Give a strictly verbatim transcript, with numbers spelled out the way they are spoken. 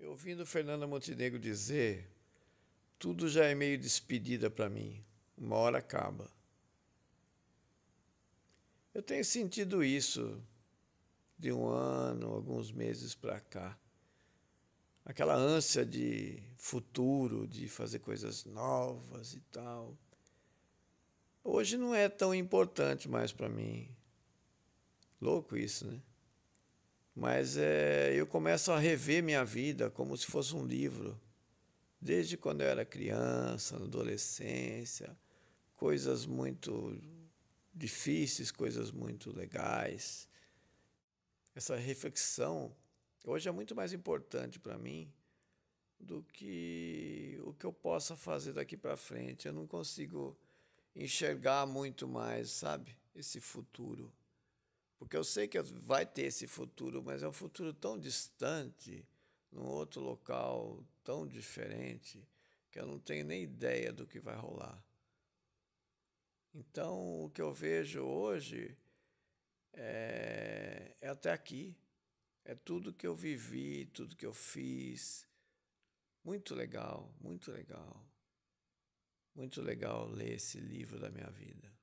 Eu ouvindo Fernanda Montenegro dizer, tudo já é meio despedida para mim, uma hora acaba. Eu tenho sentido isso de um ano, alguns meses para cá. Aquela ânsia de futuro, de fazer coisas novas e tal. Hoje não é tão importante mais para mim. Louco isso, né? Mas é, eu começo a rever minha vida como se fosse um livro. Desde quando eu era criança, na adolescência, coisas muito difíceis, coisas muito legais. Essa reflexão hoje é muito mais importante para mim do que o que eu possa fazer daqui para frente. Eu não consigo enxergar muito mais, sabe, esse futuro. Porque eu sei que vai ter esse futuro, mas é um futuro tão distante, num outro local tão diferente, que eu não tenho nem ideia do que vai rolar. Então, o que eu vejo hoje é, é até aqui. É tudo que eu vivi, tudo que eu fiz. Muito legal, muito legal. Muito legal ler esse livro da minha vida.